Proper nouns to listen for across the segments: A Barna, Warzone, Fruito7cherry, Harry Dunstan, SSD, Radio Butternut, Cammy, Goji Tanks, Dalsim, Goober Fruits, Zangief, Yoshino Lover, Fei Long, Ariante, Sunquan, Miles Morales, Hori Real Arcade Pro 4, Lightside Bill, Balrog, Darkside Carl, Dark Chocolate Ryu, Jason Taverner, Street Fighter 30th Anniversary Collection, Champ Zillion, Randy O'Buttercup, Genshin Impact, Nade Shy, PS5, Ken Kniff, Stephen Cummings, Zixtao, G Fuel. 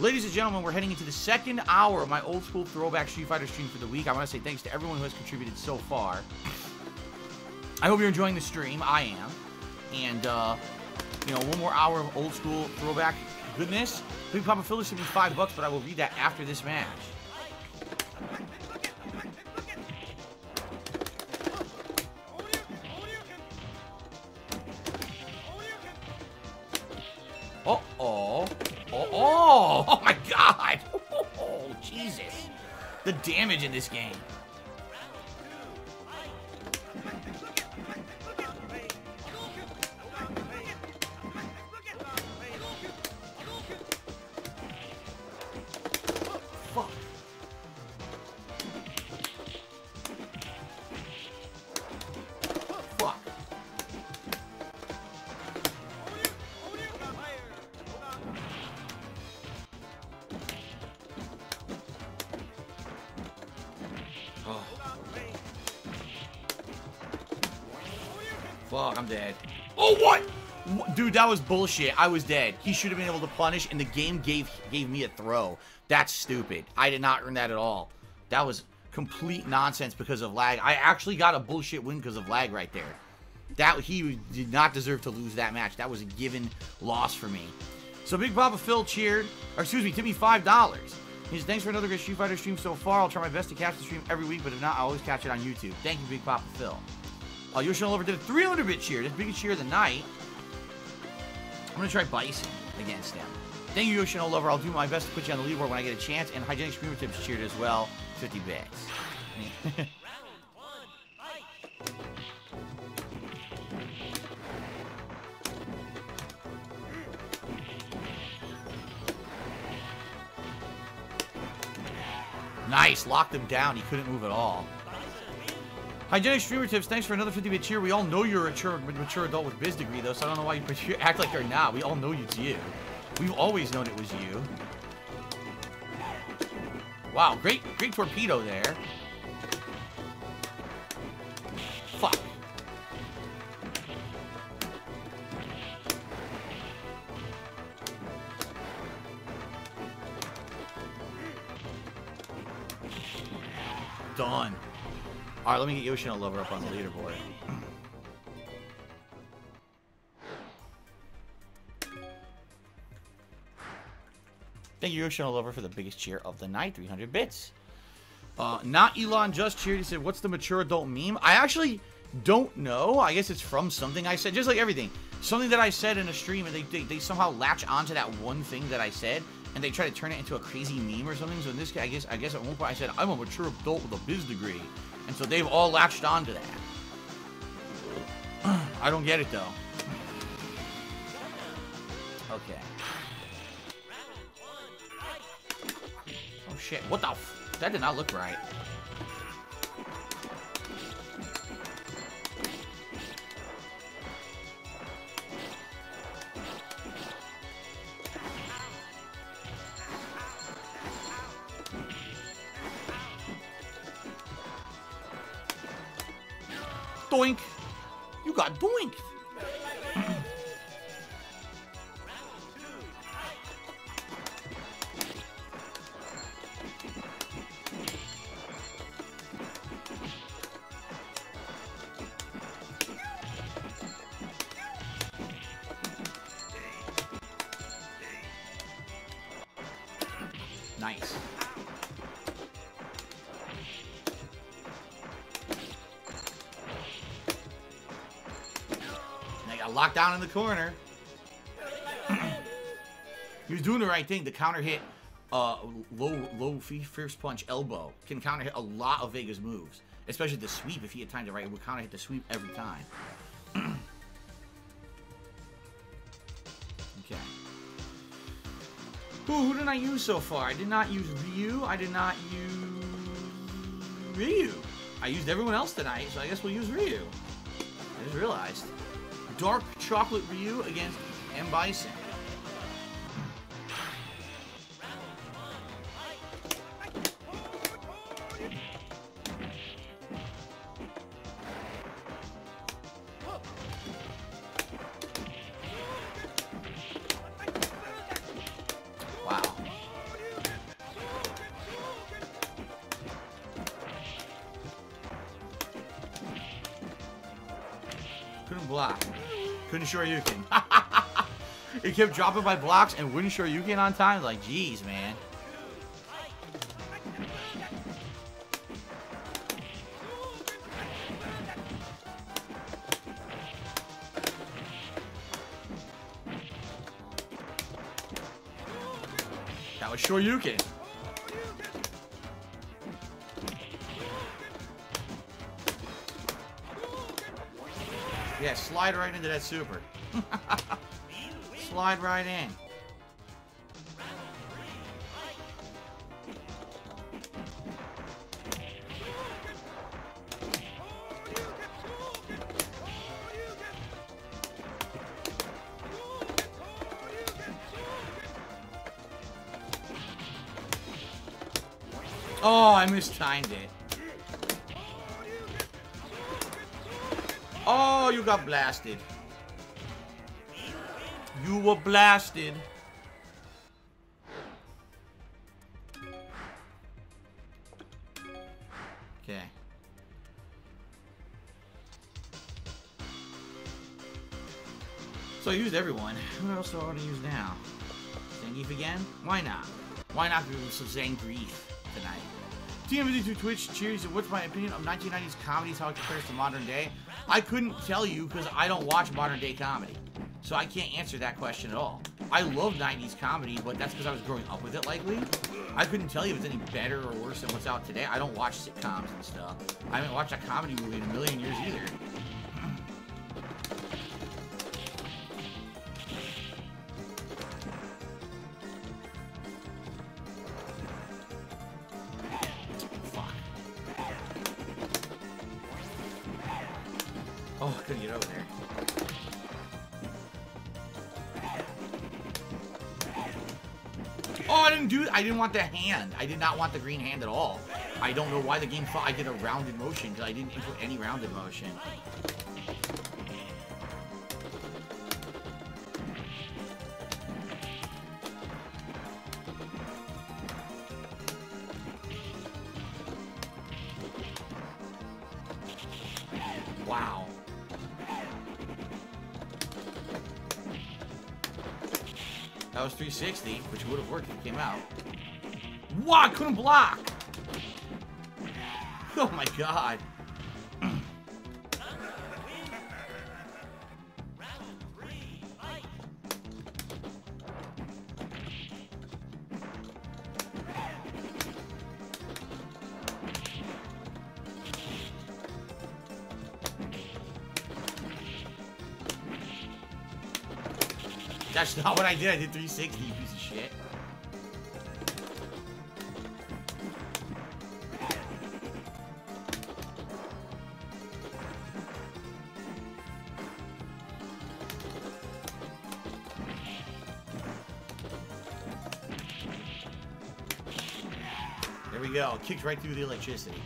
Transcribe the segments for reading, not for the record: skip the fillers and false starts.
Ladies and gentlemen, we're heading into the second hour of my old school throwback Street Fighter stream for the week. I want to say thanks to everyone who has contributed so far. I hope you're enjoying the stream. I am. And, you know, one more hour of old school throwback goodness. Big Papa Philly should be $5, but I will read that after this match. Oh my god! Oh, Jesus. The damage in this game. Fuck. I'm dead. Oh, what? Dude, that was bullshit. I was dead. He should have been able to punish, and the game gave me a throw. That's stupid. I did not earn that at all. That was complete nonsense because of lag. I actually got a bullshit win because of lag right there. That he did not deserve to lose that match. That was a given loss for me. So Big Papa Phil cheered, or excuse me, tipped me $5. He says, thanks for another good Street Fighter stream so far. I'll try my best to catch the stream every week, but if not, I always catch it on YouTube. Thank you, Big Papa Phil. Yoshino Lover did a 300-bit cheer. That's the biggest cheer of the night. I'm going to try Bison against him. Thank you, Yoshino Lover. I'll do my best to put you on the leaderboard when I get a chance. And Hygienic Springertips cheered as well. 50 bits. Nice. Locked him down. He couldn't move at all. Hygienic Springertips, thanks for another 50-bit cheer. We all know you're a mature adult with biz degree, though, so I don't know why you act like you're not. We all know it's you. We've always known it was you. Wow, great torpedo there. Fuck. Done. All right, let me get Yoshino Lover up on the leaderboard. Thank you, Yoshino Lover, for the biggest cheer of the night, 300 bits. Not Elon just cheered. He said, what's the mature adult meme? I actually don't know. I guess it's from something I said, just like everything. Something that I said in a stream, and they somehow latch onto that one thing that I said, and they try to turn it into a crazy meme or something. So in this case, I guess at one point I said, I'm a mature adult with a biz degree. And so they've all latched onto that. I don't get it, though. Okay. Oh, shit. What the f... That did not look right. Doink. You got doinked. Nice. Locked down in the corner. He was doing the right thing. The counter hit, low first punch elbow can counter hit a lot of Vega's moves, especially the sweep. If he had time to right, it would counter hit the sweep every time. Okay. Who did I use so far? I did not use Ryu. I did not use Ryu. I used everyone else tonight, so I guess we'll use Ryu. I just realized. Dark Chocolate Ryu against M. Bison. Wow. block. Couldn't Shoryuken. He kept dropping my blocks and wouldn't Shoryuken on time. Like, jeez, man. That was Shoryuken. Yeah, slide right into that super. Slide right in. Oh, I mistimed it. Oh, you got blasted. You were blasted. Okay. So I used everyone. Who else do I want to use now? Zangief again? Why not? Why not give some Zangief tonight? TMZ2 Twitch, cheers, and what's my opinion of 1990s comedies, how it compares to modern day? I couldn't tell you because I don't watch modern day comedy. So I can't answer that question at all. I love 90s comedy, but that's because I was growing up with it likely. I couldn't tell you if it's any better or worse than what's out today. I don't watch sitcoms and stuff. I haven't watched a comedy movie in a million years either. I didn't want the hand. I did not want the green hand at all. I don't know why the game thought I did a rounded motion because I didn't input any rounded motion. Wow. That was 360, which would have worked if it came out. Wow, I couldn't block! Oh my god. That's not what I did. I did 360, you piece of shit. Kicked right through the electricity.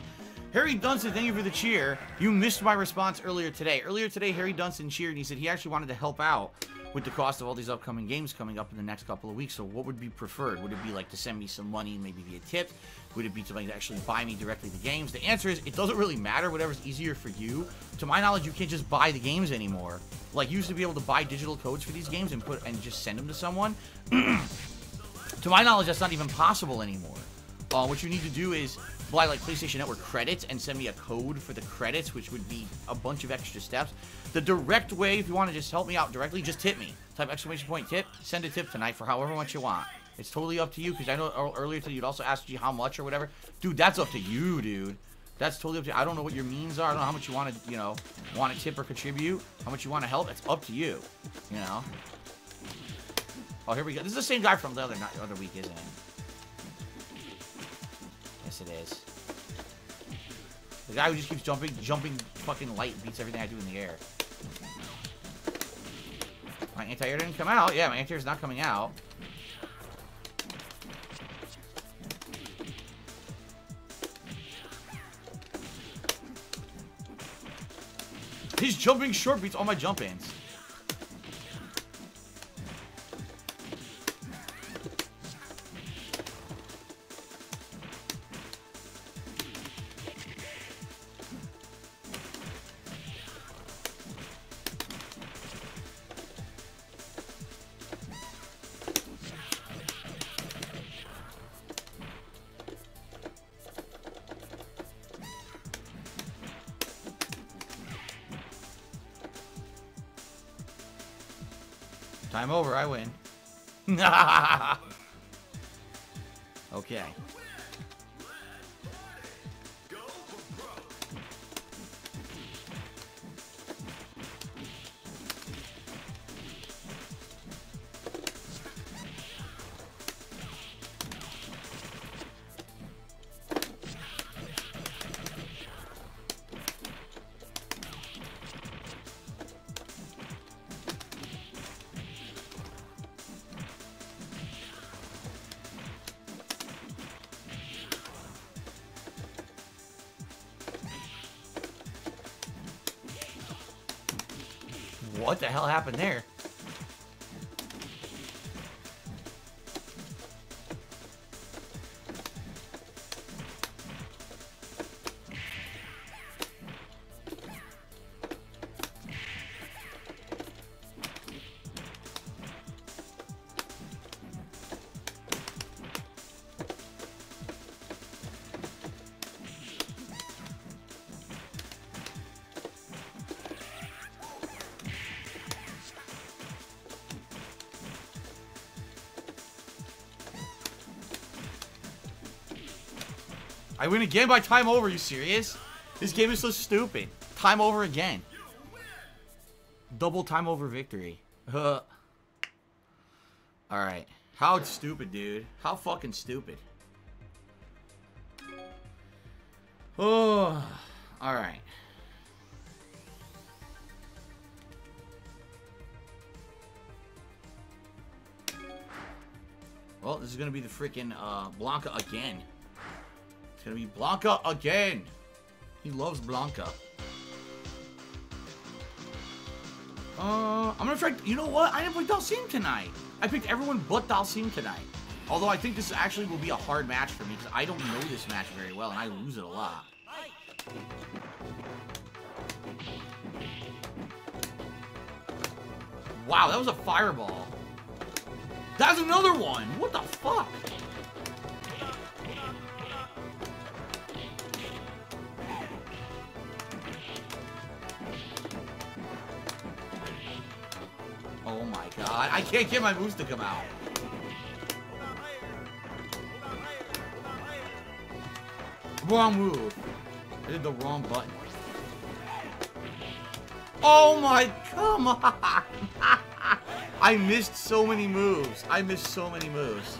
Harry Dunstan, thank you for the cheer. You missed my response earlier today. Earlier today, Harry Dunstan cheered and he said he actually wanted to help out with the cost of all these upcoming games coming up in the next couple of weeks. So what would be preferred? Would it be like to send me some money and maybe via tips? Would it be to like actually buy me directly the games? The answer is it doesn't really matter, whatever's easier for you. To my knowledge, you can't just buy the games anymore. Like you used to be able to buy digital codes for these games and put and just send them to someone. To my knowledge, that's not even possible anymore. What you need to do is buy like PlayStation Network credits and send me a code for the credits, which would be a bunch of extra steps. The direct way, if you want to just help me out directly, just tip me. Type !tip, send a tip tonight for however much you want. It's totally up to you, because I know earlier today you'd also asked you how much or whatever. Dude, that's up to you, dude. That's totally up to you. I don't know what your means are. I don't know how much you want to, want to tip or contribute, how much you want to help. It's up to you, you know. Oh, here we go. This is the same guy from the other week, isn't it? It is. The guy who just keeps jumping fucking light beats everything I do in the air. My anti-air didn't come out. Yeah, my anti-air is not coming out. He's jumping short beats all my jump-ins. Time over, I win. Okay. What the hell happened there? I win again by time over, you serious? This game is so stupid. Time over again. Double time over victory. Alright. How stupid, dude. How fucking stupid. Oh, alright. Well, this is gonna be the freaking Blanca again. It's gonna be Blanca again. He loves Blanca. I'm gonna try. You know what? I didn't play Dalsim tonight. I picked everyone but Dalsim tonight. Although I think this actually will be a hard match for me because I don't know this match very well and I lose it a lot. Wow, that was a fireball. That's another one. What the fuck? God, I can't get my moves to come out. Wrong move. I did the wrong button. Oh my, come on. I missed so many moves. I missed so many moves.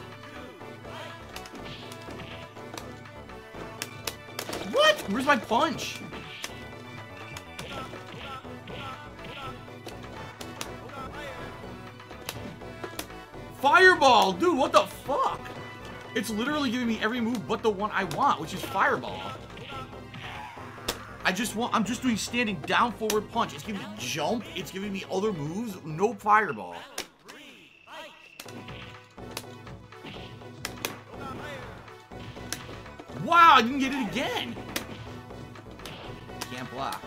What? Where's my punch? Fireball! Dude, what the fuck? It's literally giving me every move but the one I want, which is Fireball. I'm just doing standing down forward punch. It's giving me jump, it's giving me other moves, no Fireball. Wow, I didn't get it again! Can't block.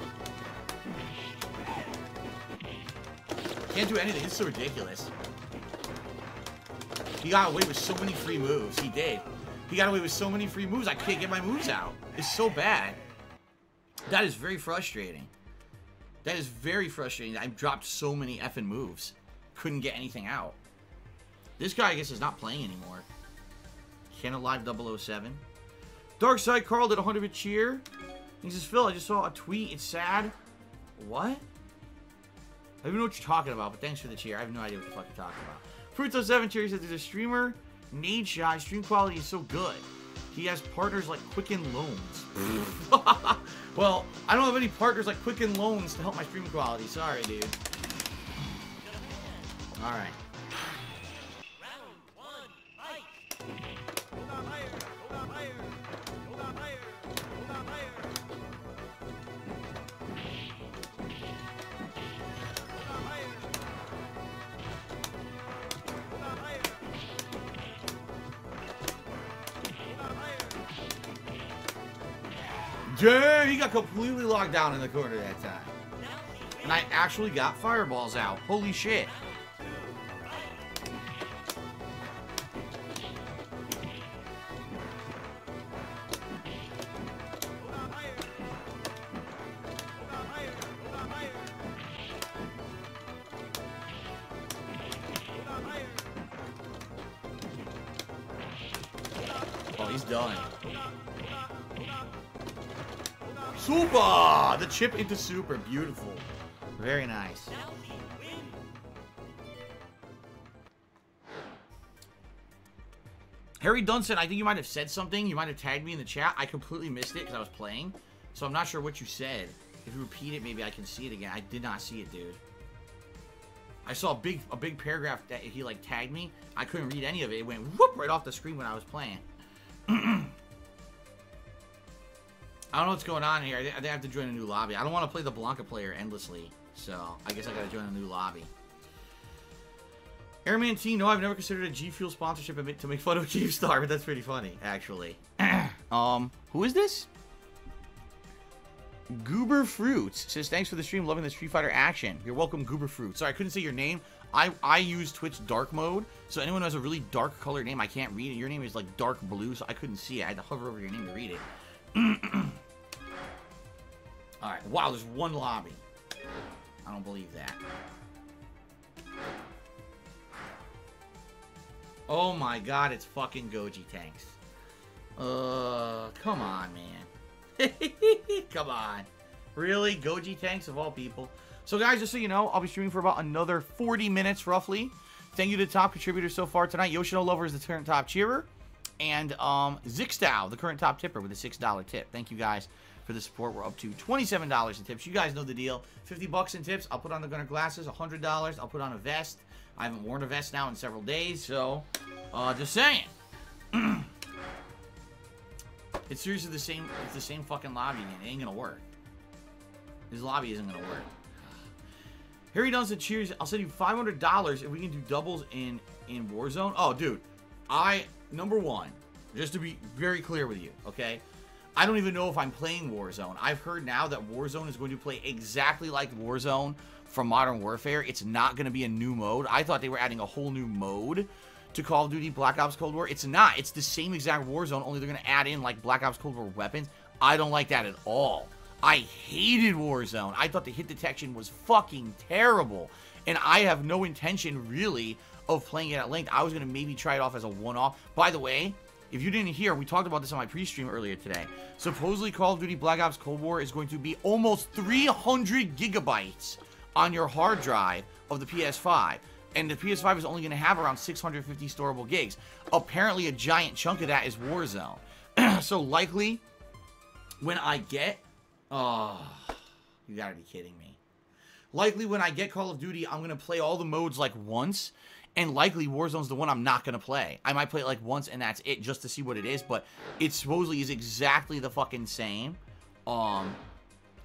Can't do anything, it's so ridiculous. He got away with so many free moves. He did. He got away with so many free moves. I can't get my moves out. It's so bad. That is very frustrating. That is very frustrating. I've dropped so many effing moves. Couldn't get anything out. This guy, I guess, is not playing anymore. Can't alive 007. Darkside Carl did 100 of a cheer. He says, Phil, I just saw a tweet. It's sad. What? I don't even know what you're talking about, but thanks for the cheer. I have no idea what the fuck you're talking about. Fruito7cherry says, there's a streamer, Nade Shy. Stream quality is so good. He has partners like Quicken Loans. Well, I don't have any partners like Quicken Loans to help my stream quality. Sorry, dude. All right. Damn, he got completely locked down in the corner that time. And I actually got fireballs out. Holy shit. He's done. Super! The chip into super. Beautiful. Very nice. Harry Dunstan, I think you might have said something. You might have tagged me in the chat. I completely missed it because I was playing. So I'm not sure what you said. If you repeat it, maybe I can see it again. I did not see it, dude. I saw a big paragraph that he, like, tagged me. I couldn't read any of it. It went whoop right off the screen when I was playing. I don't know what's going on here. I have to join a new lobby. I don't want to play the Blanca player endlessly. So, I guess I gotta join a new lobby. Airman T, no, I've never considered a G Fuel sponsorship admit to make fun of Chief Star, but that's pretty funny, actually. Who is this? Goober Fruits says, thanks for the stream, loving the Street Fighter action. You're welcome, Goober Fruits. Sorry, I couldn't say your name. I use Twitch dark mode, so anyone who has a really dark colored name, I can't read it. Your name is like dark blue, so I couldn't see it. I had to hover over your name to read it. Alright, wow, there's one lobby. I don't believe that. Oh my god, it's fucking Goji Tanks. Come on, man. Come on. Really? Goji Tanks of all people. So guys, just so you know, I'll be streaming for about another 40 minutes, roughly. Thank you to the top contributors so far tonight. Yoshino Lover is the current top cheerer. And Zixtao, the current top tipper with a $6 tip. Thank you guys for the support. We're up to $27 in tips. You guys know the deal. 50 bucks in tips. I'll put on the gunner glasses. $100. I'll put on a vest. I haven't worn a vest now in several days, so, just saying. It's seriously the same, it's the same fucking lobby, man. It ain't gonna work. This lobby isn't gonna work. Harry Dunstan, cheers. I'll send you $500 if we can do doubles in Warzone. Oh, dude. Number one, just to be very clear with you, okay? I don't even know if I'm playing Warzone. I've heard now that Warzone is going to play exactly like Warzone from Modern Warfare. It's not going to be a new mode. I thought they were adding a whole new mode to Call of Duty Black Ops Cold War. It's not. It's the same exact Warzone, only they're going to add in, like, Black Ops Cold War weapons. I don't like that at all. I hated Warzone. I thought the hit detection was fucking terrible. And I have no intention, really, of playing it at length. I was going to maybe try it off as a one-off. By the way, if you didn't hear, we talked about this on my pre-stream earlier today. Supposedly, Call of Duty Black Ops Cold War is going to be almost 300 gigabytes on your hard drive of the PS5. And the PS5 is only going to have around 650 storable gigs. Apparently, a giant chunk of that is Warzone. So, likely, when I get... Oh, you gotta be kidding me. Likely, when I get Call of Duty, I'm going to play all the modes, like, once... And likely Warzone's the one I'm not going to play. I might play it like once and that's it just to see what it is. But it supposedly is exactly the fucking same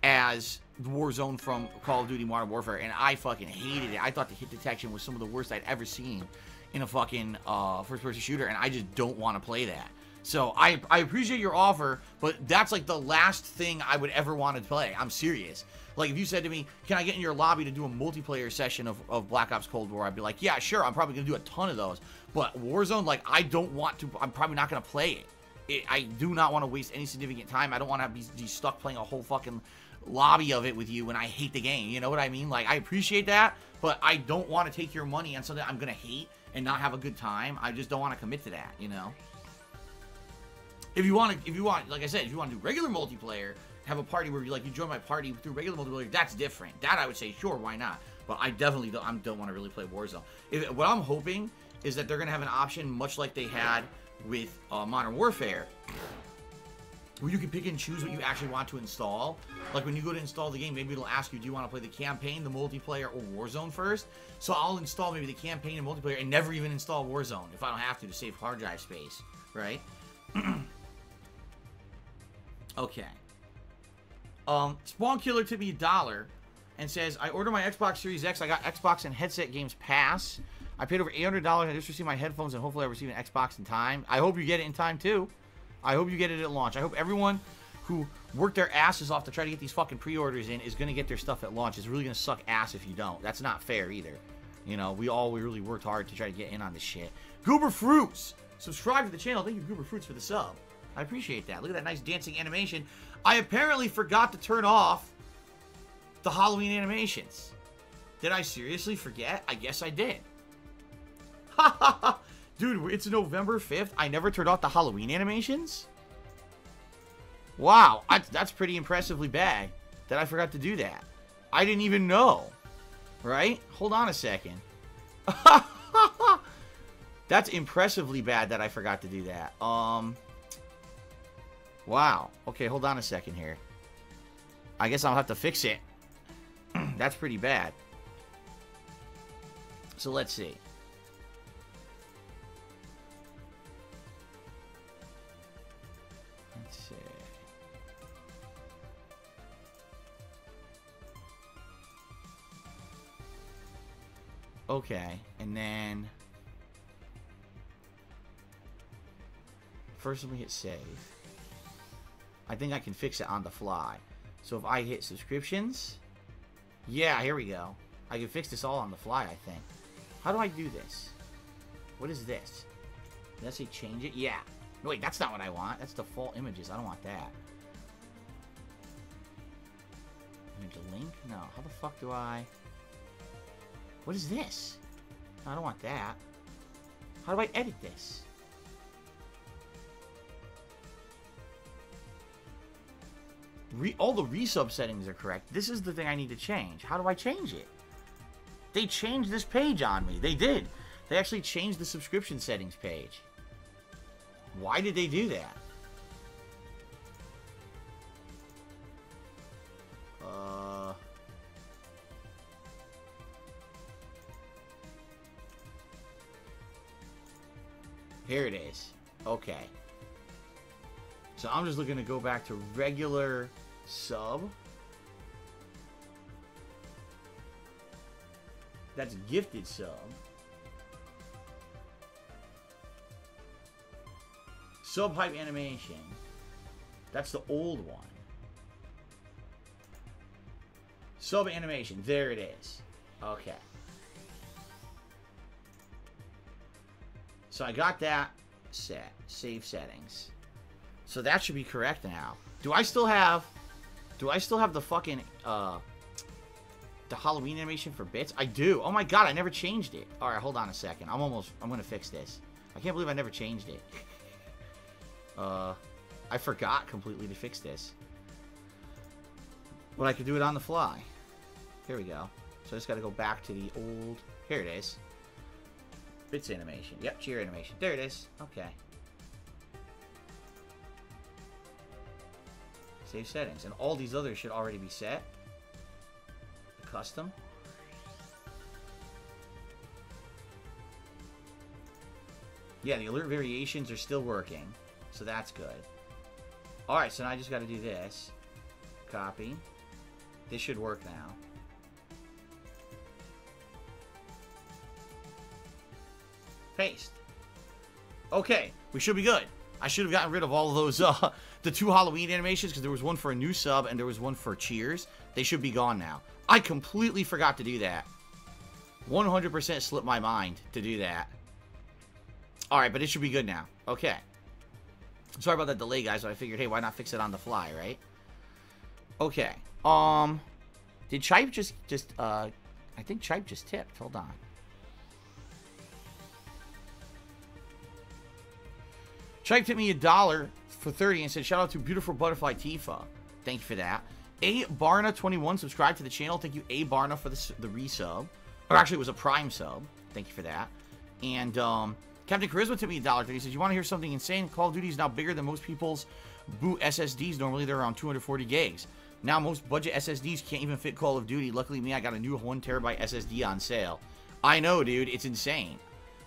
as Warzone from Call of Duty Modern Warfare. And I fucking hated it. I thought the hit detection was some of the worst I'd ever seen in a fucking first-person shooter. And I just don't want to play that. So I appreciate your offer, but that's like the last thing I would ever want to play. I'm serious. Like, if you said to me, can I get in your lobby to do a multiplayer session of Black Ops Cold War? I'd be like, yeah, sure. I'm probably going to do a ton of those. But Warzone, like, I don't want to. I'm probably not going to play it. I do not want to waste any significant time. I don't want to be stuck playing a whole fucking lobby of it with you when I hate the game. You know what I mean? Like, I appreciate that, but I don't want to take your money on something I'm going to hate and not have a good time. I just don't want to commit to that, you know? If you want, like I said, if you want to do regular multiplayer, have a party where you like you join my party through regular multiplayer, that's different. That I would say, sure, why not? But I definitely don't want to really play Warzone. What I'm hoping is that they're gonna have an option much like they had with Modern Warfare, where you can pick and choose what you actually want to install. Like when you go to install the game, maybe it'll ask you, do you want to play the campaign, the multiplayer, or Warzone first? So I'll install maybe the campaign and multiplayer, and never even install Warzone if I don't have to save hard drive space, right? Okay. Spawnkiller tipped me $1 and says, I ordered my Xbox Series X. I got Xbox and headset games pass. I paid over $800. I just received my headphones and hopefully I receive an Xbox in time. I hope you get it in time too. I hope you get it at launch. I hope everyone who worked their asses off to try to get these fucking pre-orders in is going to get their stuff at launch. It's really going to suck ass if you don't. That's not fair either. You know, we really worked hard to try to get in on this shit. Goober Fruits! Subscribe to the channel. Thank you, Goober Fruits, for the sub. I appreciate that. Look at that nice dancing animation. I apparently forgot to turn off the Halloween animations. Did I seriously forget? I guess I did. Dude, it's November 5th. I never turned off the Halloween animations. Wow, that's pretty impressively bad that I forgot to do that. I didn't even know. Right? Hold on a second. That's impressively bad that I forgot to do that. Wow. Okay, hold on a second here. I guess I'll have to fix it. That's pretty bad. So let's see. Okay, and then first we hit save. I think I can fix it on the fly. So if I hit subscriptions, yeah, here we go. I can fix this all on the fly, I think. How do I do this? What is this? Did I say change it? Yeah. No, wait, that's not what I want. That's default images. I don't want that. Image link? No. How the fuck do I... What is this? I don't want that. How do I edit this? All the resub settings are correct. This is the thing I need to change. How do I change it? They changed this page on me. They did. They actually changed the subscription settings page. Why did they do that? Here it is. Okay. So I'm just looking to go back to regular sub. That's gifted sub. Sub hype animation. That's the old one. Sub animation. There it is. Okay. So I got that set. Save settings. So that should be correct now. Do I still have the fucking the Halloween animation for bits? I do. Oh my god, I never changed it. Alright, hold on a second. I'm gonna fix this. I can't believe I never changed it. I forgot completely to fix this. But I could do it on the fly. Here we go. So I just gotta go back to the old. Here it is. Bits animation. Yep, cheer animation. There it is. Okay. Save settings. And all these others should already be set. Custom. Yeah, the alert variations are still working. So that's good. Alright, so now I just gotta do this. Copy. This should work now. Paste. Okay, we should be good. I should have gotten rid of all of those, the two Halloween animations, because there was one for a new sub and there was one for Cheers. They should be gone now. I completely forgot to do that. 100% slipped my mind to do that. Alright, but it should be good now. Okay. Sorry about that delay, guys, but I figured, hey, why not fix it on the fly, right? Okay. Did Chype just I think Chype just tipped. Hold on. Chype tipped me $1 for 30 and said, shout out to Beautiful Butterfly Tifa. Thank you for that. A Barna 21 subscribed to the channel. Thank you, A Barna, for the resub. Or actually, it was a Prime sub. Thank you for that. And Captain Charisma tipped me $1.30. He said, you want to hear something insane? Call of Duty is now bigger than most people's boot SSDs. Normally, they're around 240 gigs. Now, most budget SSDs can't even fit Call of Duty. Luckily, me, I got a new 1TB SSD on sale. I know, dude. It's insane.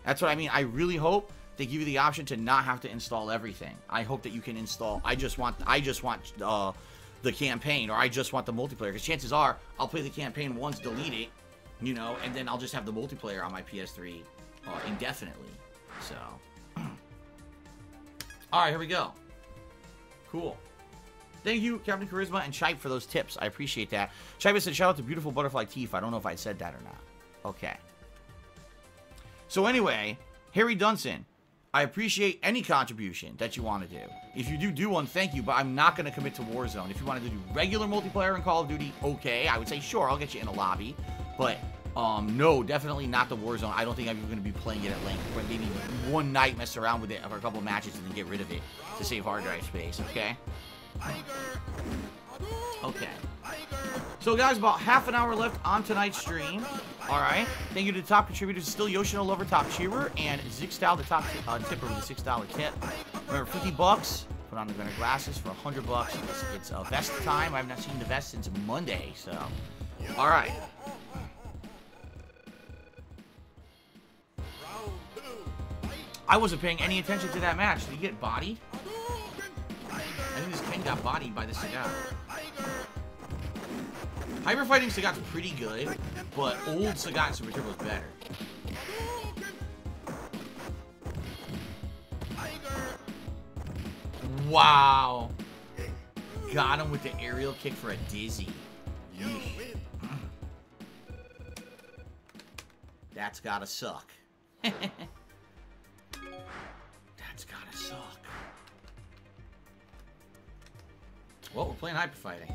That's what I mean. I really hope they give you the option to not have to install everything. I hope that you can install. I just want the campaign, or I just want the multiplayer. Because chances are, I'll play the campaign once, delete it, you know, and then I'll just have the multiplayer on my PS3 indefinitely. So, all right, here we go. Cool. Thank you, Captain Charisma and Chype, for those tips. I appreciate that. Chype said, "Shout out to Beautiful Butterfly Tifa." I don't know if I said that or not. Okay. So anyway, Harry Dunstan, I appreciate any contribution that you want to do. If you do one, thank you, but I'm not going to commit to Warzone. If you want to do regular multiplayer in Call of Duty, okay. I would say, sure, I'll get you in a lobby, but No, definitely not the Warzone. I don't think I'm even going to be playing it at length. But maybe one night mess around with it for a couple of matches and then get rid of it to save hard drive space, okay? Okay. So, guys, about half an hour left on tonight's stream. All right. Thank you to the top contributors. Still Yoshino Lover, top cheerer, and Zixtao, the top tipper with a $6 tip. Remember, 50 bucks. Put on the vendor glasses for 100 bucks. It's a vest time. I have not seen the vest since Monday, so. All right. I wasn't paying any attention to that match. Did he get bodied? I think this Ken got bodied by the Sagat. Hyper fighting Sagat's pretty good, but old Sagat Super Turbo's better. Wow. Got him with the aerial kick for a dizzy. Yeesh. That's gotta suck. That's gotta suck. Well, we're playing hyper fighting.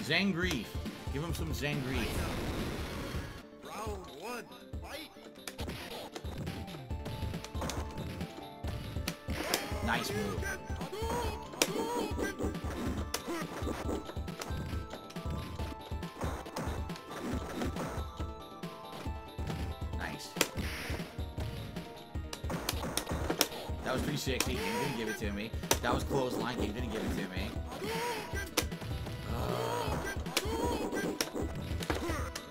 Zangief. Give him some Zangief. Round one, fight. Nice move. Nice. That was 360. He didn't give it to me. That was clothesline. He didn't give it to me.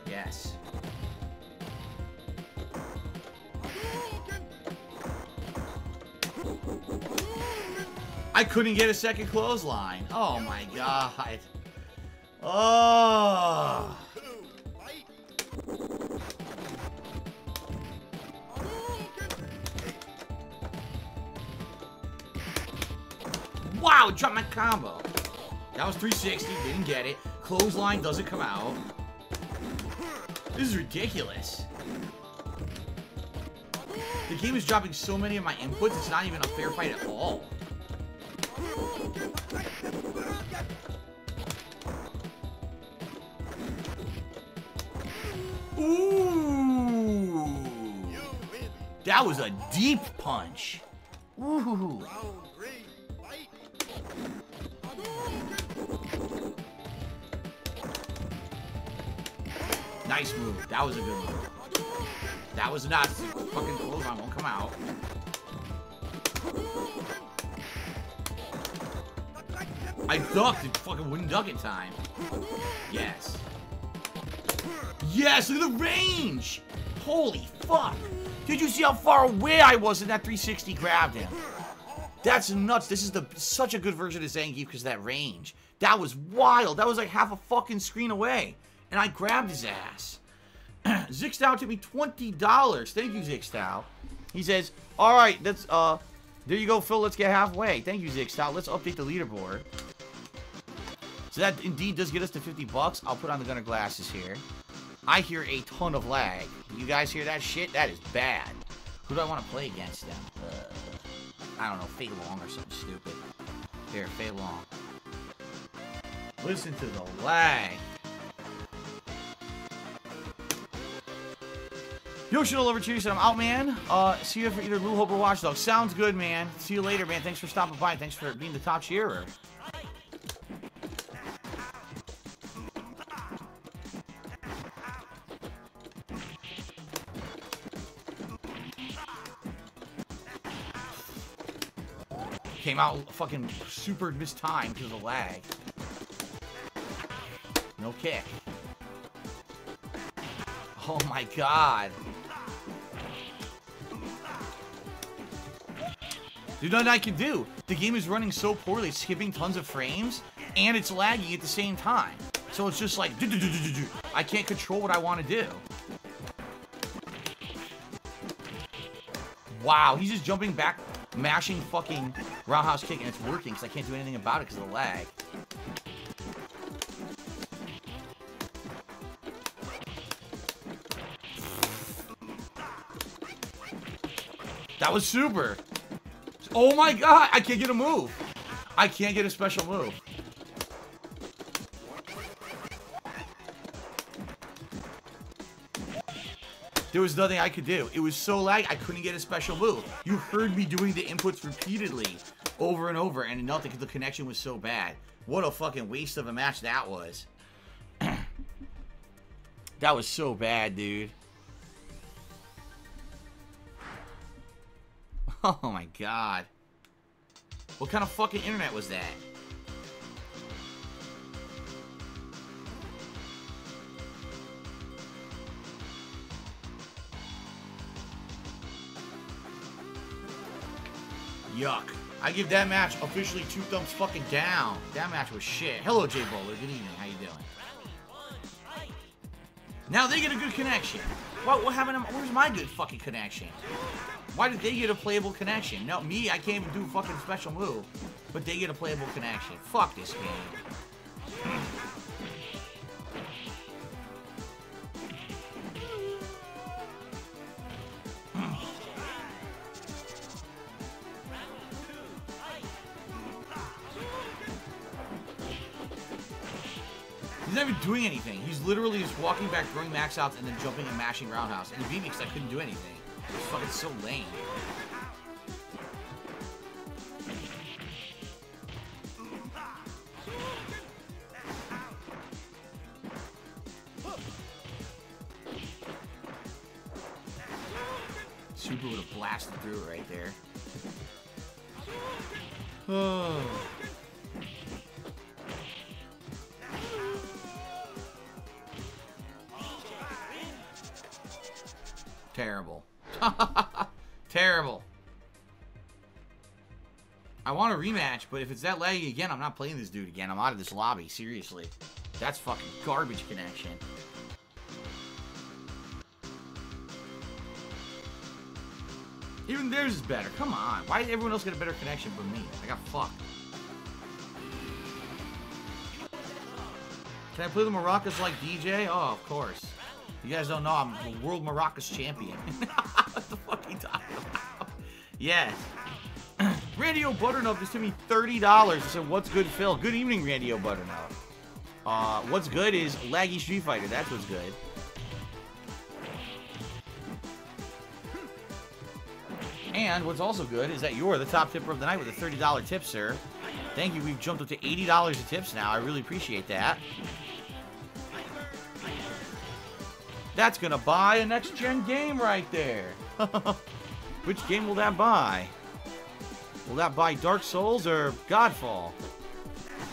Yes. I couldn't get a second clothesline. Oh my god. Oh. Wow, dropped my combo. That was 360, didn't get it. Clothesline doesn't come out. This is ridiculous. The game is dropping so many of my inputs, it's not even a fair fight at all. Ooh. That was a deep punch. Ooh. Nice move. That was a good move. That was not fucking close. I won't come out. I ducked and fucking wouldn't duck in time. Yes. Yes, look at the range. Holy fuck. Did you see how far away I was in that 360 grabbed him? That's nuts. This is such a good version of Zangief because of that range. That was wild. That was like half a fucking screen away. And I grabbed his ass. Zixtao took me $20. Thank you, Zixtao. He says, all right, that's, there you go, Phil. Let's get halfway. Thank you, Zixtao. Let's update the leaderboard. So that indeed does get us to 50 bucks. I'll put on the gunner glasses here. I hear a ton of lag. You guys hear that shit? That is bad. Who do I want to play against them? I don't know, Fei Long or something stupid. Here, Fei Long. Listen to the lag. Yoshino Lover said, I'm out, man. See you for either Blue Hope or Watchdog. Sounds good, man. See you later, man. Thanks for stopping by. Thanks for being the top cheerer. Came out fucking super mistimed because of the lag. No kick. Oh my god. There's nothing I can do. The game is running so poorly, it's skipping tons of frames, and it's laggy at the same time. So it's just like, do-do-do-do-do-do. I can't control what I want to do. Wow, he's just jumping back, mashing fucking roundhouse kick, and it's working because I can't do anything about it because of the lag. That was super. Oh my god, I can't get a move. I can't get a special move. There was nothing I could do. It was so lag, I couldn't get a special move. You heard me doing the inputs repeatedly over and over, and nothing, the connection was so bad. What a fucking waste of a match that was. That was so bad, dude. Oh my god. What kind of fucking internet was that? Yuck. I give that match officially 2 thumbs fucking down. That match was shit. Hello, J-Bowler. Good evening. How you doing? Now they get a good connection. What happened? Where's my good fucking connection? Why did they get a playable connection? No, me, I can't even do fucking special move. But they get a playable connection. Fuck this game. He's not even doing anything. He's literally just walking back, throwing max outs, and then jumping and mashing roundhouse. And the beat me because I couldn't do anything. Fuck, it's so lame. Super would have blasted through it right there. Oh. Terrible. Terrible. I want a rematch, but if it's that laggy again, I'm not playing this dude again. I'm out of this lobby, seriously. That's fucking garbage connection. Even theirs is better. Come on. Why did everyone else get a better connection but me? I got fucked. Can I play the maracas like DJ? Oh, of course. You guys don't know, I'm the world maracas champion. What the fuck are you talking about? Yes. Randy O'Buttercup just sent me $30. He said, what's good, Phil? Good evening, Randy O'Buttercup. What's good is laggy Street Fighter. That's what's good. And what's also good is that you're the top tipper of the night with a $30 tip, sir. Thank you. We've jumped up to $80 of tips now. I really appreciate that. That's gonna buy a next-gen game right there. Which game will that buy? Will that buy Dark Souls or Godfall?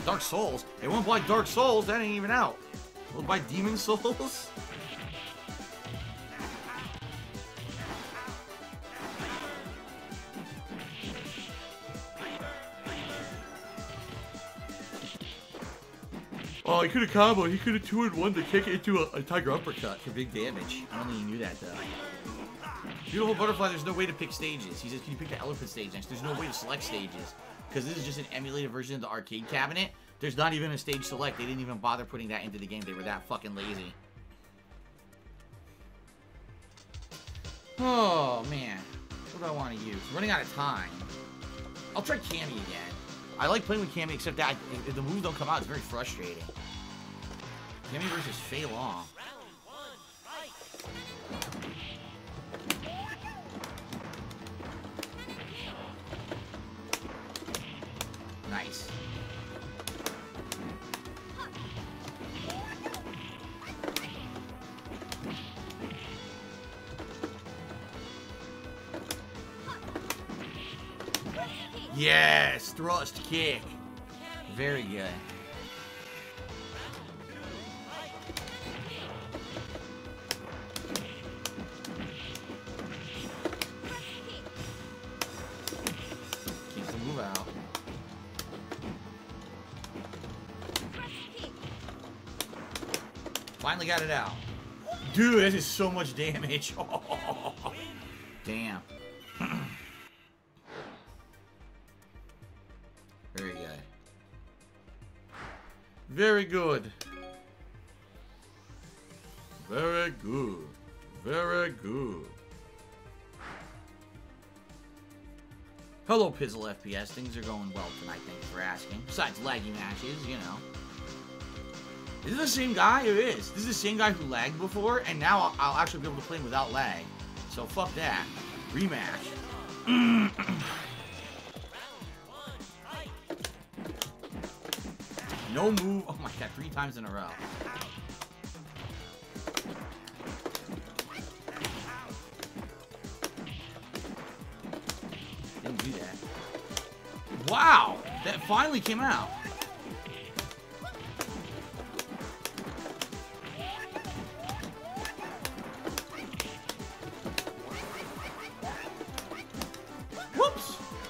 Dark Souls? It won't buy Dark Souls, that ain't even out. Will it buy Demon Souls? Oh, he could have comboed. He could have 2-1 to kick it into a tiger uppercut for big damage. I don't think he knew that, though. Beautiful Butterfly, there's no way to pick stages. He says, can you pick the elephant stage next? There's no way to select stages. Because this is just an emulated version of the arcade cabinet. There's not even a stage select. They didn't even bother putting that into the game. They were that fucking lazy. Oh, man. What do I want to use? I'm running out of time. I'll try Cammy again. I like playing with Cammy, except that if the moves don't come out, it's very frustrating. Cammy versus Fei Long. Nice. Yes, thrust kick. Very good. Keeps the move out. Finally got it out. Dude, this is so much damage. Oh, damn. Very good. Very good. Very good. Hello, Pizzle FPS. Things are going well tonight, thanks for asking. Besides laggy matches, you know. Is it the same guy? It is. This is the same guy who lagged before, and now I'll actually be able to play him without lag. So fuck that. Rematch. No move. Oh my god, 3 times in a row. Didn't do that. Wow! That finally came out.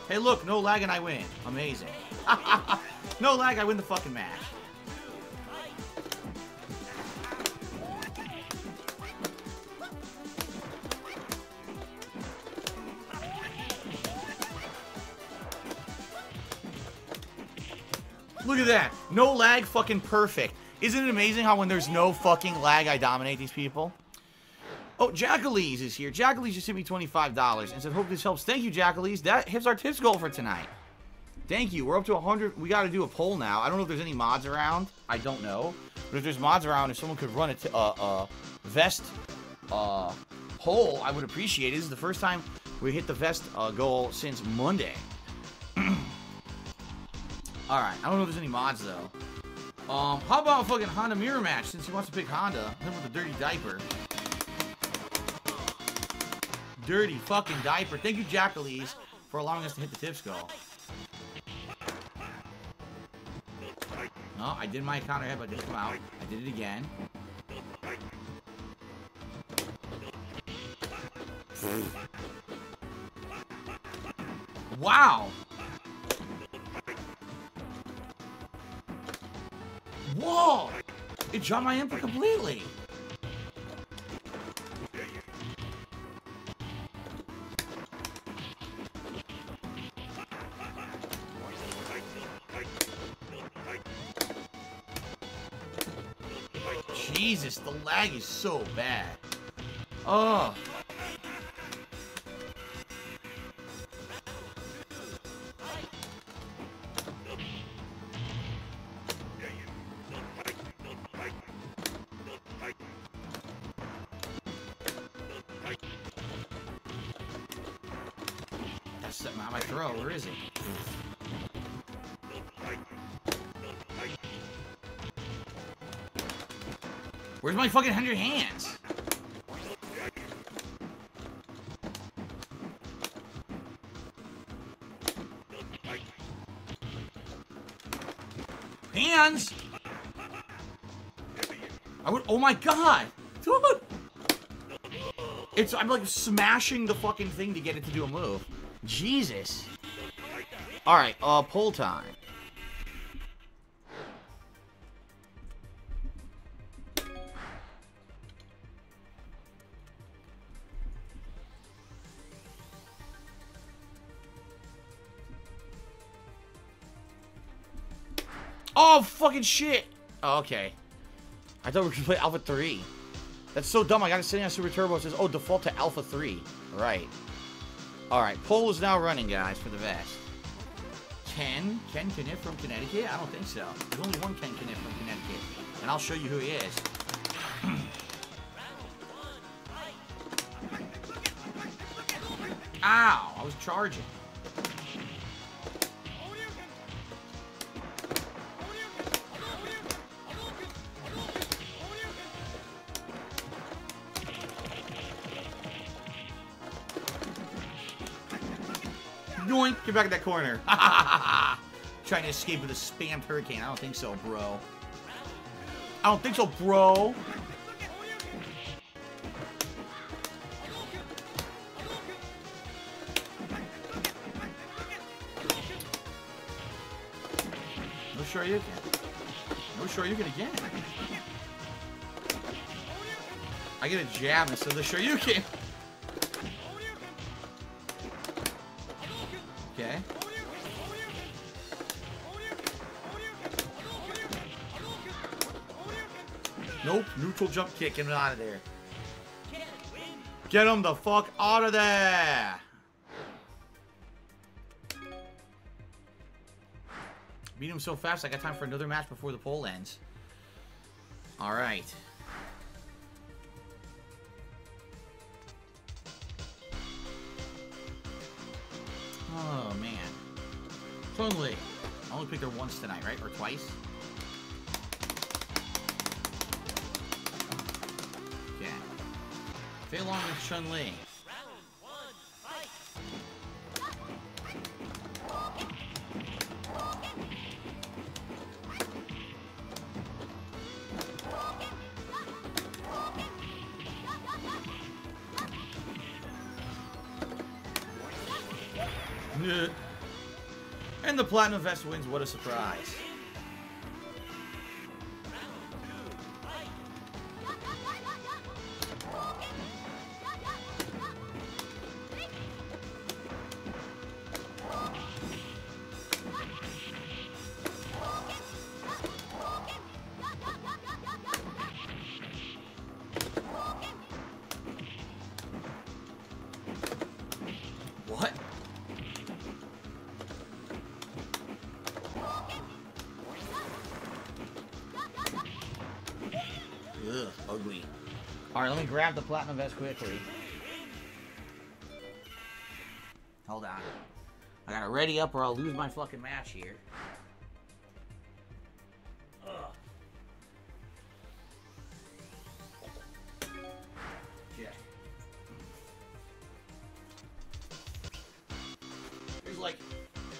Hey, look, no lag and I win. Amazing. No lag, I win the fucking match. Look at that. No lag, fucking perfect. Isn't it amazing how when there's no fucking lag, I dominate these people? Oh, Jackalese is here. Jackalese just hit me $25 and said, hope this helps. Thank you, Jackalese. That hits our tips goal for tonight. Thank you. We're up to 100. We got to do a poll now. I don't know if there's any mods around. I don't know. But if there's mods around, if someone could run a vest poll, I would appreciate it. This is the first time we hit the vest goal since Monday. All right. I don't know if there's any mods, though. How about a fucking Honda mirror match since he wants to pick Honda? Him with a dirty diaper. Dirty fucking diaper. Thank you, Jackalese, for allowing us to hit the tips goal. No, I did my counter head, but it didn't come out. I did it again. Wow! Whoa! It dropped my input completely! Jesus, the lag is so bad. Oh. That's something out of my throat. Where is it? Where's my fucking 100 hands? Hands! I would- oh my god! Dude! It's- I'm like smashing the fucking thing to get it to do a move. Jesus. Alright, poll time. Oh, fucking shit! Oh, okay. I thought we were gonna play Alpha 3. That's so dumb. I got it sitting on Super Turbo. It says, oh, default to Alpha 3. Right. Alright, poll is now running, guys, for the vest. Ken Kniff from Connecticut? I don't think so. There's only one Ken Kniff from Connecticut. And I'll show you who he is. Ow! I was charging. Get back in that corner. Trying to escape with a spammed hurricane. I don't think so, bro. I don't think so, bro. No sure you can. No sure you can again. I get a jab instead of the sure you can. Okay. Nope. Neutral jump kick. Get him out of there. Get him the fuck out of there. Beat him so fast I got time for another match before the poll ends. All right. Oh, man. Totally. I only picked her once tonight, right? Or twice? Yeah. Play along with Chun-Li. And the Platinum Vest wins, what a surprise. Let me grab the Platinum Vest quickly. Hold on. I gotta ready up or I'll lose my fucking match here. Yeah. There's like...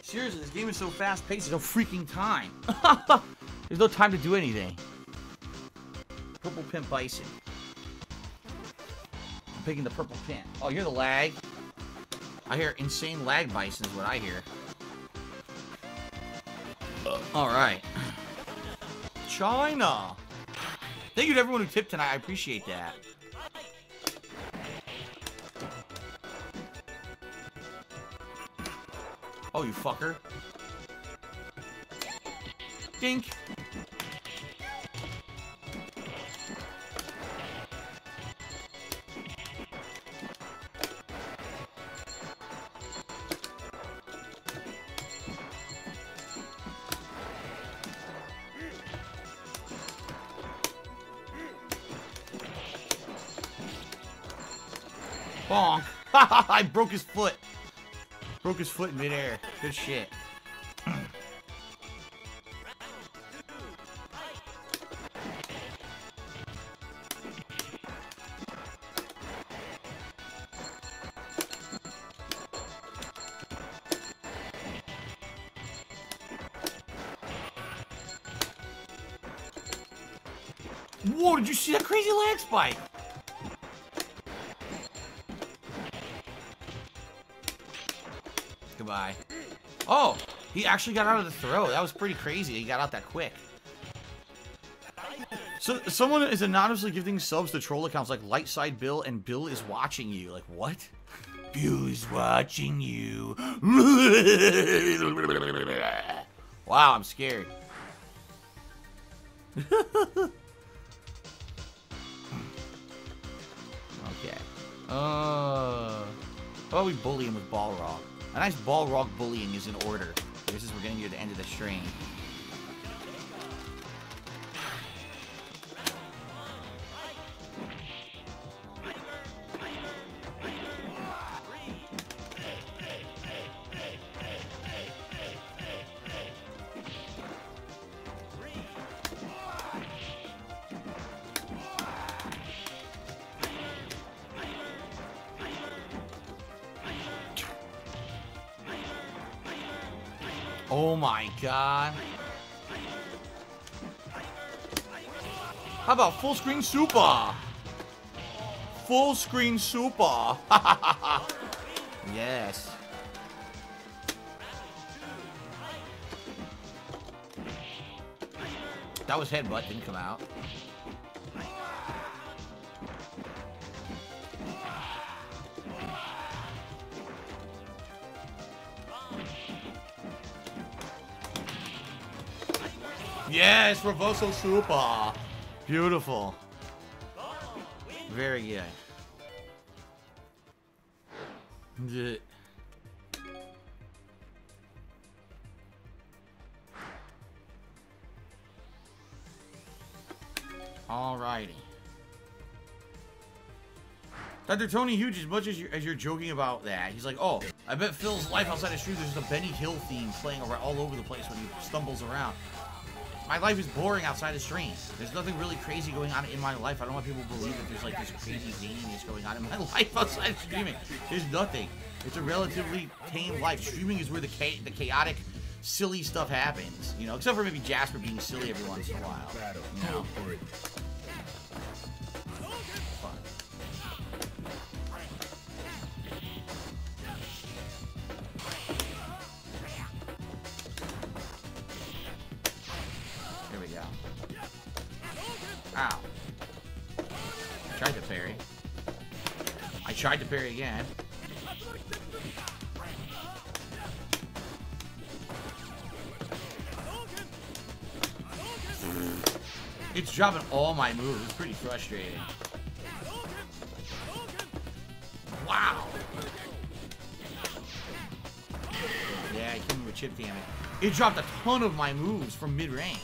Seriously, this game is so fast-paced, there's no freaking time. There's no time to do anything. Purple Pimp Bison. Picking the purple pin. Oh, you're the lag. I hear insane lag Bison is what I hear. Alright. China! Thank you to everyone who tipped tonight. I appreciate that. Oh, you fucker. Dink! Bonk. I broke his foot. Broke his foot in midair. Good shit. Whoa, did you see that crazy lag spike? By. Oh, he actually got out of the throw. That was pretty crazy. He got out that quick. So someone is anonymously giving subs to troll accounts like Lightside Bill and Bill is watching you. Like what? Bill is watching you. Wow, I'm scared. Okay. How about we bully him with Balrog? A nice Balrog bullying is in order. This is we're getting near the end of the stream. Oh my god. How about full screen super? Full screen super. Yes. That was headbutt, didn't come out. Yes, Reverso Super! Beautiful. Very good. Alrighty. Dr. Tony Hughes, as much as you're joking about that, he's like, oh, I bet Phil's life outside is true. There's just a Benny Hill theme playing all over the place when he stumbles around. My life is boring outside of stream. There's nothing really crazy going on in my life. I don't want people to believe that there's like this crazy gaminess going on in my life outside of streaming. There's nothing. It's a relatively tame life. Streaming is where the chaotic, silly stuff happens. You know, except for maybe Jasper being silly every once in a while. You know? Ow. I tried to parry. I tried to parry again. It's dropping all my moves. It's pretty frustrating. Wow. Yeah, I killed him with chip damage. It dropped a ton of my moves from mid-range.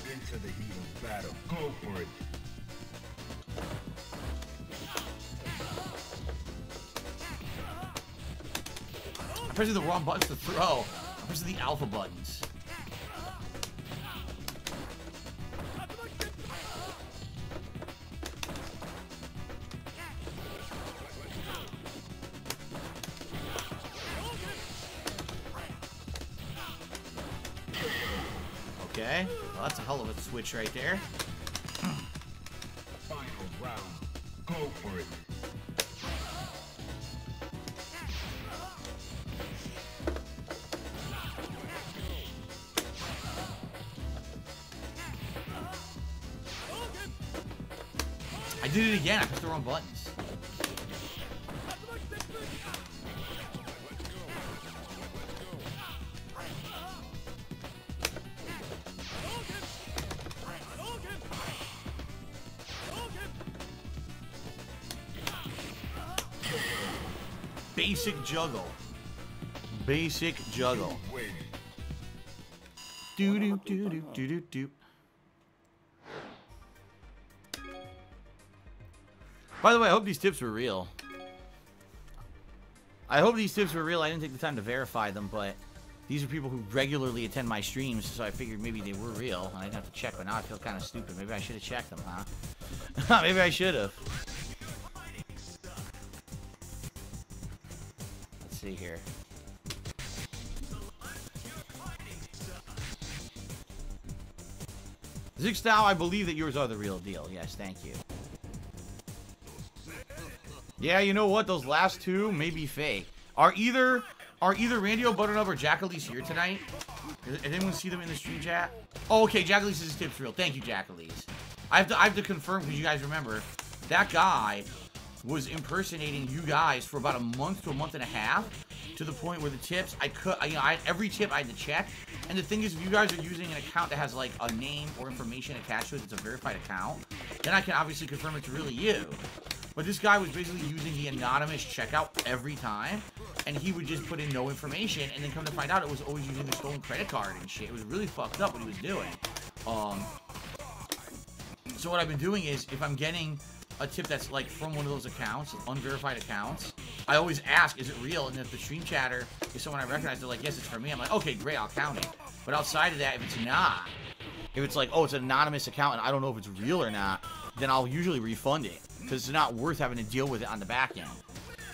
Into the heat of battle. Go for it. I'm pressing the wrong buttons to throw. I'm pressing the alpha buttons. That's a hell of a switch right there. Final round. Go for it. I did it again. I pressed the wrong buttons. Basic juggle. Basic juggle. Do do do do do do do. By the way, I hope these tips were real. I hope these tips were real. I didn't take the time to verify them, but these are people who regularly attend my streams, so I figured maybe they were real. I didn't have to check, but now I feel kind of stupid. Maybe I should have checked them, huh? Maybe I should have. Here. Zixtao, I believe that yours are the real deal. Yes, thank you. Yeah, you know what? Those last two may be fake. Are either Randy O'Buttercup or Jackalese here tonight? Did anyone see them in the stream chat? Oh, okay. Jackalese's tip's real. Thank you, Jackalese. I have to confirm because you guys remember that guy was impersonating you guys for about a month to a month and a half, to the point where the tips every tip I had to check. And the thing is, if you guys are using an account that has like a name or information attached to it that's a verified account, then I can obviously confirm it's really you. But this guy was basically using the anonymous checkout every time, and he would just put in no information, and then come to find out it was always using the stolen credit card and shit. It was really fucked up what he was doing. So what I've been doing is, if I'm getting a tip that's like from one of those accounts, unverified accounts, I always ask, is it real? And if the stream chatter is someone I recognize, they're like, yes, it's for me. I'm like, okay, great, I'll count it. But outside of that, if it's not, if it's like, oh, it's an anonymous account and I don't know if it's real or not, then I'll usually refund it because it's not worth having to deal with it on the back end.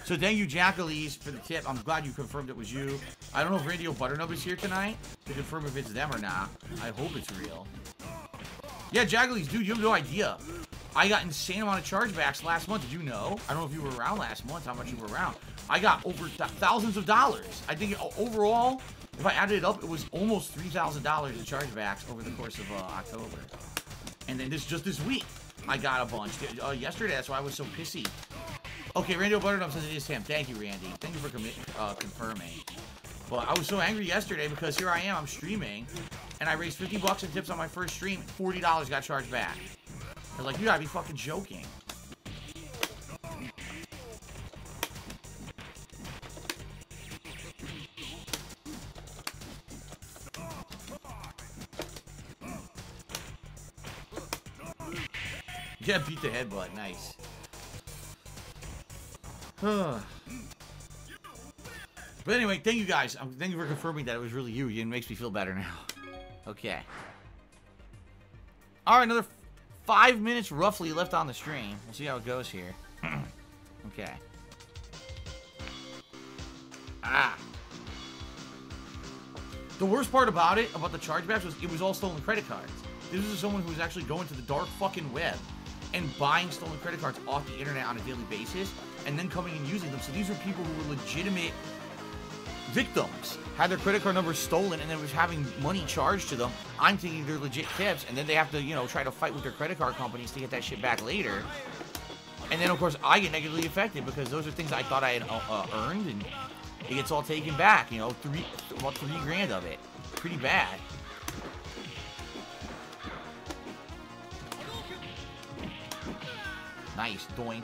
So thank you, Jackalese, for the tip. I'm glad you confirmed it was you. I don't know if Radio Butternut is here tonight to confirm if it's them or not. I hope it's real. Yeah, Jackalese, dude, you have no idea. I got insane amount of chargebacks last month. Did you know? I don't know if you were around last month, how much you were around. I got over thousands of dollars. I think overall, if I added it up, it was almost $3,000 in chargebacks over the course of October. And then just this week, I got a bunch. Yesterday, that's why I was so pissy. Okay, Randy O'Butterdump says it is him. Thank you, Randy. Thank you for confirming. But I was so angry yesterday because here I am, I'm streaming, and I raised 50 bucks in tips on my first stream. $40 got charged back. They're like, you gotta be fucking joking. Yeah, beat the headbutt. Nice. But anyway, thank you guys. Thank you for confirming that it was really you. It makes me feel better now. Okay. Alright, another 5 minutes roughly left on the stream. We'll see how it goes here. Okay. Ah. The worst part about it, about the chargebacks, was it was all stolen credit cards. This is someone who was actually going to the dark fucking web and buying stolen credit cards off the internet on a daily basis and then coming and using them. So these were people who were legitimate victims, had their credit card numbers stolen, and then was having money charged to them. I'm thinking they're legit tips, and then they have to, you know, try to fight with their credit card companies to get that shit back later. And then, of course, I get negatively affected because those are things I thought I had earned, and it gets all taken back, you know, about $3,000 of it. Pretty bad. Nice, doink.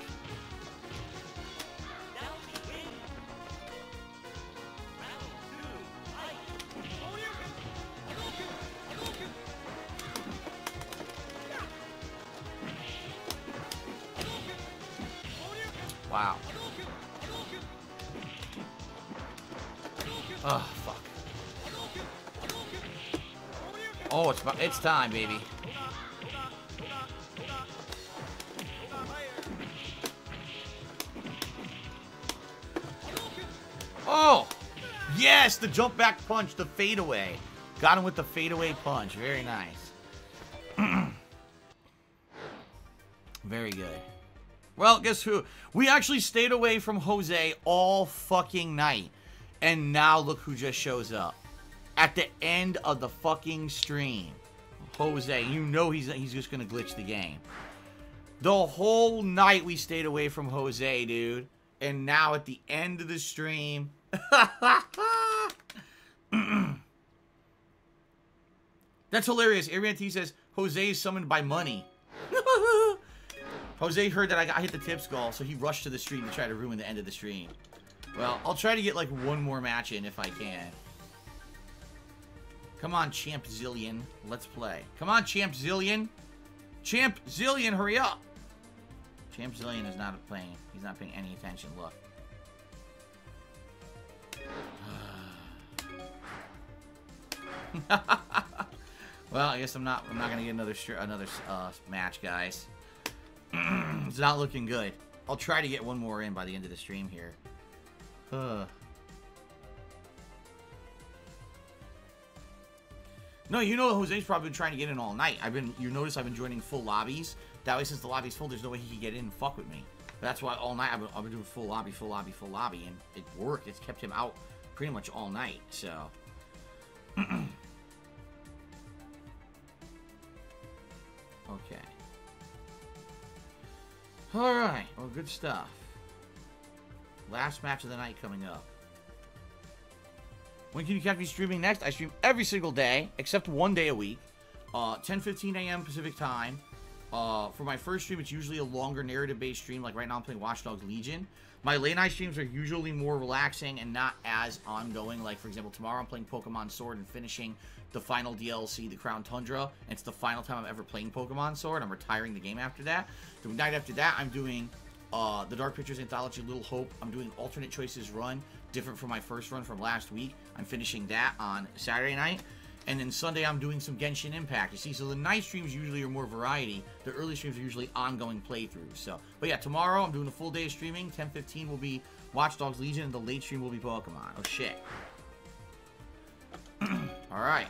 Wow. Oh, fuck. Oh, it's time, baby. Oh! Yes! The jump back punch, the fadeaway. Got him with the fadeaway punch. Very nice. Very good. Well, guess who? We actually stayed away from Jose all fucking night. And now look who just shows up. At the end of the fucking stream. Jose, you know he's just gonna glitch the game. The whole night we stayed away from Jose, dude. And now at the end of the stream... That's hilarious. Ariante says, Jose is summoned by money. Jose heard that I hit the tip skull, so he rushed to the stream to try to ruin the end of the stream. Well, I'll try to get, like, one more match in if I can. Come on, Champ Zillion. Let's play. Come on, Champ Zillion. Champ Zillion, hurry up. Champ Zillion is not playing. He's not paying any attention. Look. Well, I guess I'm not gonna get another match, guys. It's not looking good. I'll try to get one more in by the end of the stream here. No, you know Jose's probably been trying to get in all night. You notice I've been joining full lobbies. That way, since the lobby's full, there's no way he can get in and fuck with me. That's why all night I've been doing full lobby, and it worked. It's kept him out pretty much all night, so. Okay. Alright, well, good stuff. Last match of the night coming up. When can you catch me streaming next? I stream every single day, except one day a week. 10:15 a.m. Pacific time. For my first stream, it's usually a longer narrative-based stream. Like right now, I'm playing Watch Dogs Legion. My late-night streams are usually more relaxing and not as ongoing. Like, for example, tomorrow I'm playing Pokemon Sword and finishing the final DLC, The Crown Tundra. And it's the final time I'm ever playing Pokemon Sword. I'm retiring the game after that. The night after that, I'm doing The Dark Pictures Anthology, Little Hope. I'm doing Alternate Choices Run, different from my first run from last week. I'm finishing that on Saturday night. And then Sunday, I'm doing some Genshin Impact. You see, so the night streams usually are more variety. The early streams are usually ongoing playthroughs. So, but yeah, tomorrow I'm doing a full day of streaming. 10:15 will be Watch Dogs Legion, and the late stream will be Pokemon. Oh, shit. Alright.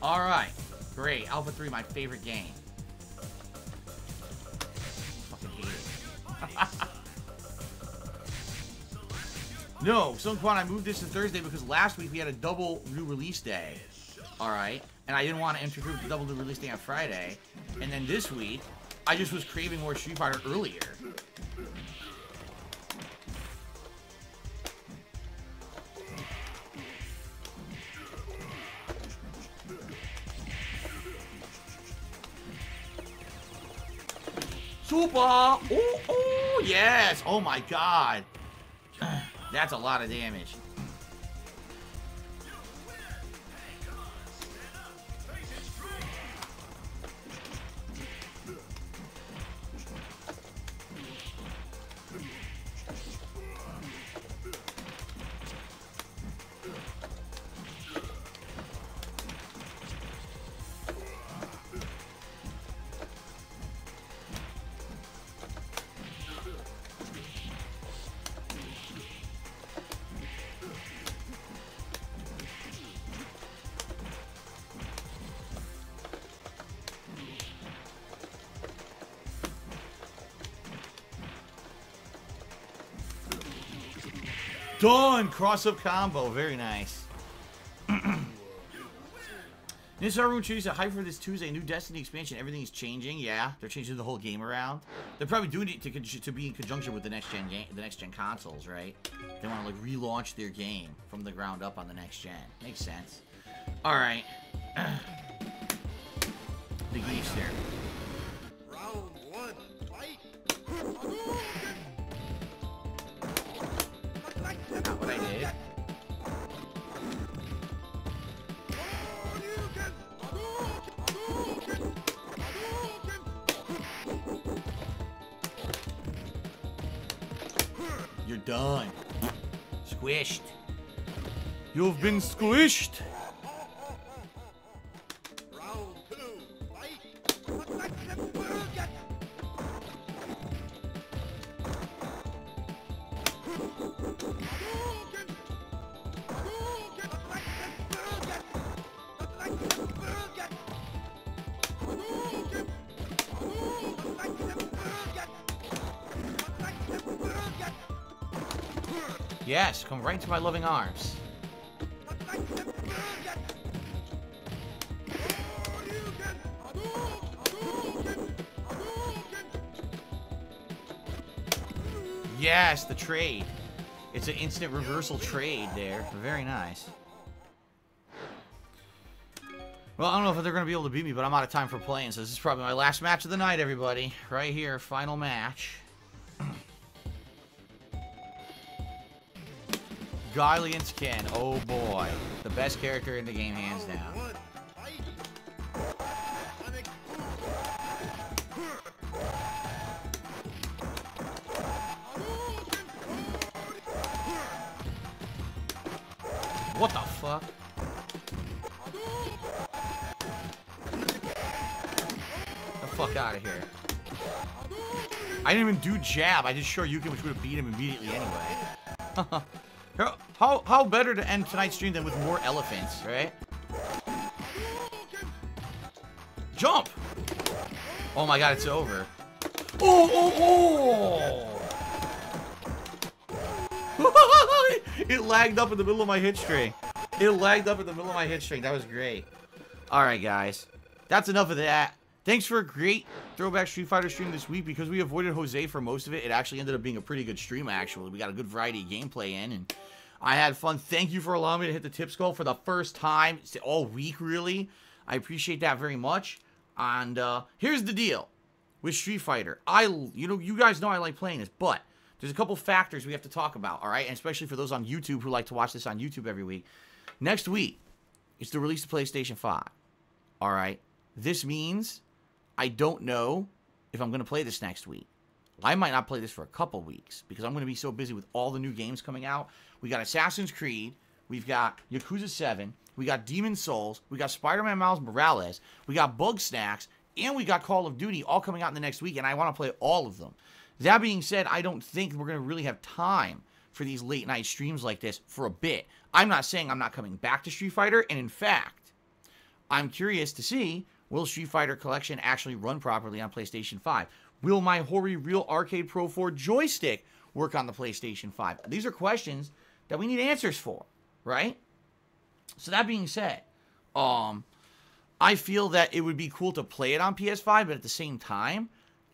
Alright. Great. Alpha 3, my favorite game. Fucking hate it. No, Sunquan, I moved this to Thursday because last week we had a double new release day. Alright. And I didn't want to interfere with the double new release day on Friday. And then this week, I just was craving more Street Fighter earlier. Super! Oh, oh, yes! Oh my god! That's a lot of damage. Done! Cross-up combo. Very nice. This room choose a hype for this Tuesday. New Destiny expansion. Everything is changing. Yeah, they're changing the whole game around. They're probably doing it to be in conjunction with the next gen game, the next gen consoles, right? They want to like relaunch their game from the ground up on the next gen. Makes sense. All right. The Geester. Round one. Fight. Not what I did. You're done. Squished. You've been squished. Round two. Fight. Yes, come right to my loving arms. Yes, the trade. It's an instant reversal trade there. Very nice. Well, I don't know if they're going to be able to beat me, but I'm out of time for playing, so this is probably my last match of the night, everybody. Right here, final match. Guillian's Ken, oh boy. The best character in the game, hands down. What the fuck? Get the fuck out of here. I didn't even do jab, I did Shoryuken, which would have beat him immediately anyway. How better to end tonight's stream than with more elephants, right? Jump! Oh my god, it's over. Oh! It lagged up in the middle of my hit string. It lagged up in the middle of my hit string. That was great. Alright, guys. That's enough of that. Thanks for a great throwback Street Fighter stream this week. Because we avoided Jose for most of it, it actually ended up being a pretty good stream, actually. We got a good variety of gameplay in, and I had fun. Thank you for allowing me to hit the tips goal for the first time all week, really. I appreciate that very much. And here's the deal with Street Fighter. You know, you guys know I like playing this, but there's a couple factors we have to talk about, all right? And especially for those on YouTube who like to watch this on YouTube every week. Next week is the release of PlayStation 5, all right? This means... I don't know if I'm going to play this next week. I might not play this for a couple weeks because I'm going to be so busy with all the new games coming out. We got Assassin's Creed. We've got Yakuza 7. We got Demon Souls. We got Spider-Man Miles Morales. We got Bug Snacks. And we got Call of Duty all coming out in the next week, and I want to play all of them. That being said, I don't think we're going to really have time for these late-night streams like this for a bit. I'm not saying I'm not coming back to Street Fighter, and in fact, I'm curious to see... will Street Fighter Collection actually run properly on PlayStation 5? Will my Hori Real Arcade Pro 4 joystick work on the PlayStation 5? These are questions that we need answers for, right? So that being said, I feel that it would be cool to play it on PS5, but at the same time,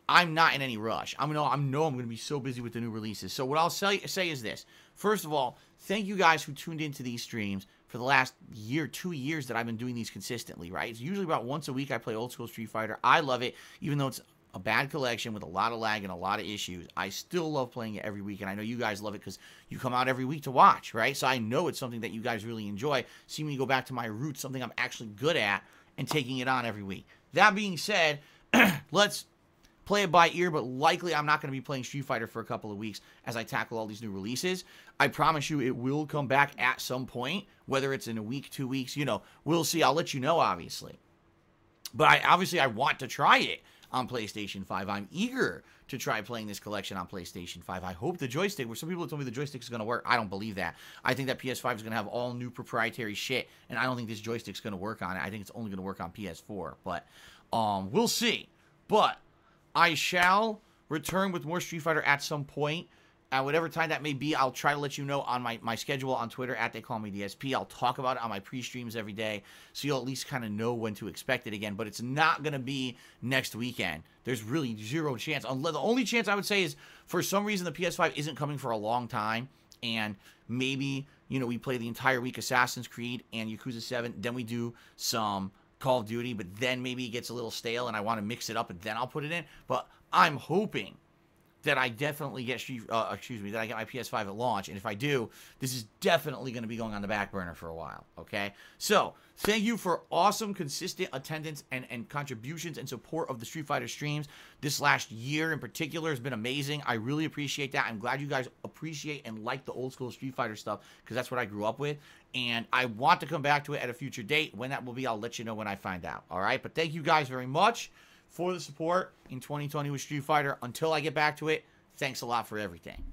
I'm not in any rush. I know I'm going to be so busy with the new releases. So what I'll say is this. First of all, thank you guys who tuned into these streams for the last year, 2 years that I've been doing these consistently, right? It's usually about once a week I play old school Street Fighter. I love it, even though it's a bad collection with a lot of lag and a lot of issues. I still love playing it every week, and I know you guys love it because you come out every week to watch, right? So I know it's something that you guys really enjoy. See me go back to my roots, something I'm actually good at, and taking it on every week. That being said, let's... play it by ear, but likely I'm not going to be playing Street Fighter for a couple of weeks as I tackle all these new releases. I promise you it will come back at some point, whether it's in a week, 2 weeks, you know, we'll see. I'll let you know, obviously. But I want to try it on PlayStation 5. I'm eager to try playing this collection on PlayStation 5. I hope the joystick, where some people told me the joystick is going to work, I don't believe that. I think that PS5 is going to have all new proprietary shit, and I don't think this joystick's going to work on it. I think it's only going to work on PS4, but we'll see. But... I shall return with more Street Fighter at some point. At whatever time that may be, I'll try to let you know on my schedule on Twitter, at TheyCallMeDSP. I'll talk about it on my pre-streams every day, so you'll at least kind of know when to expect it again. But it's not going to be next weekend. There's really zero chance. The only chance I would say is, for some reason, the PS5 isn't coming for a long time, and maybe, you know, we play the entire week Assassin's Creed and Yakuza 7, then we do some Call of Duty, but then maybe it gets a little stale, and I want to mix it up, and then I'll put it in. But I'm hoping that I definitely get, that I get my PS5 at launch. And if I do, this is definitely going to be going on the back burner for a while, okay? So, thank you for awesome, consistent attendance and contributions and support of the Street Fighter streams. This last year in particular has been amazing. I really appreciate that. I'm glad you guys appreciate and like the old school Street Fighter stuff, because that's what I grew up with. And I want to come back to it at a future date. When that will be, I'll let you know when I find out, all right? But thank you guys very much for the support in 2020 with Street Fighter. Until I get back to it, thanks a lot for everything.